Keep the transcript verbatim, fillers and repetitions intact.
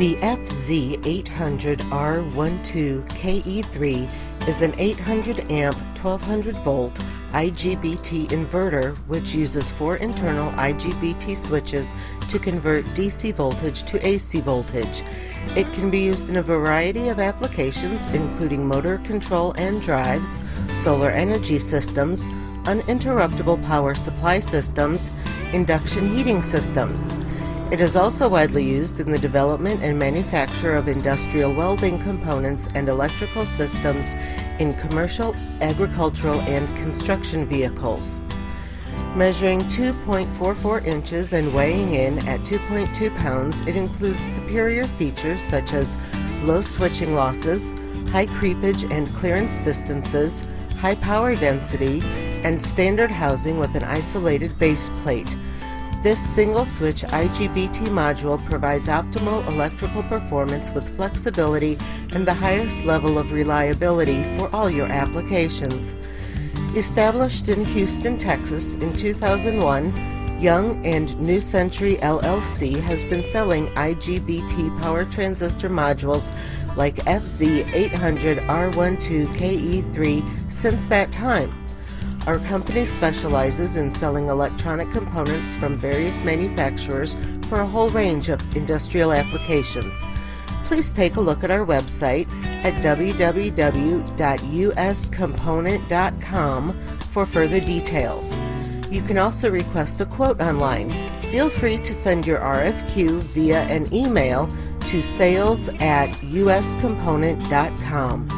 The F Z eight hundred R twelve K E three is an eight hundred amp, twelve hundred volt I G B T inverter which uses four internal I G B T switches to convert D C voltage to A C voltage. It can be used in a variety of applications including motor control and drives, solar energy systems, uninterruptible power supply systems, induction heating systems. It is also widely used in the development and manufacture of industrial welding components and electrical systems in commercial, agricultural, and construction vehicles. Measuring two point four four inches and weighing in at two point two pounds, it includes superior features such as low switching losses, high creepage and clearance distances, high power density, and standard housing with an isolated base plate. This single-switch I G B T module provides optimal electrical performance with flexibility and the highest level of reliability for all your applications. Established in Houston, Texas in two thousand one, Young and New Century L L C has been selling I G B T power transistor modules like F Z eight hundred R twelve K E three since that time. Our company specializes in selling electronic components from various manufacturers for a whole range of industrial applications. Please take a look at our website at w w w dot U S component dot com for further details. You can also request a quote online. Feel free to send your R F Q via an email to sales at U S component dot com.